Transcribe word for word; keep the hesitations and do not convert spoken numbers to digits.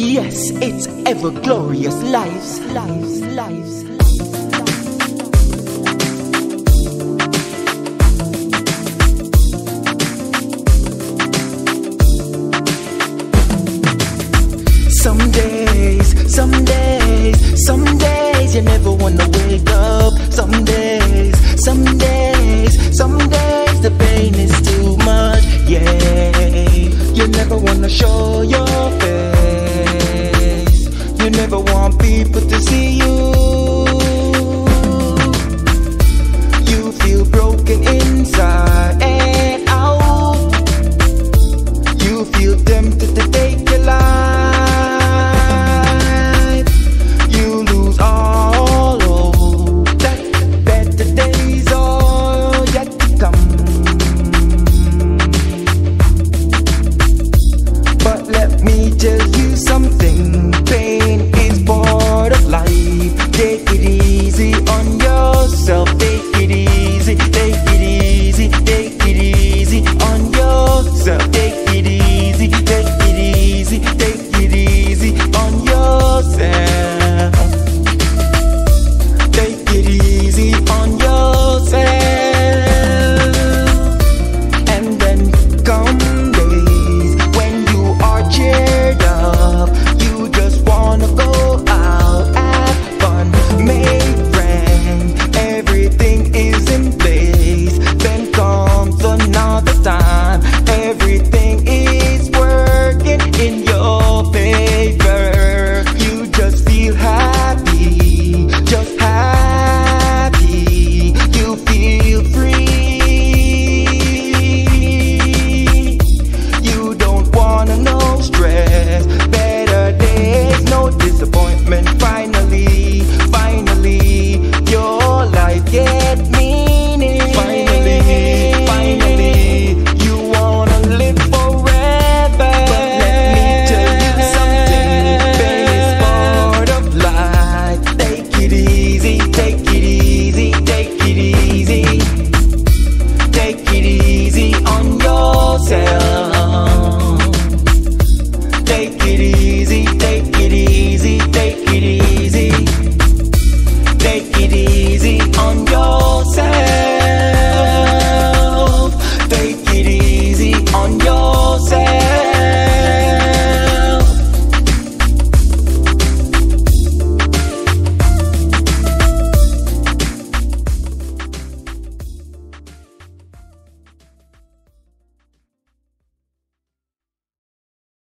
Yes, it's Ever Glorious Lives, Lives, Lives. Some days, some days, some days you never wanna wake up. Some days, some days, some days the pain is too much. Yeah, you never wanna show your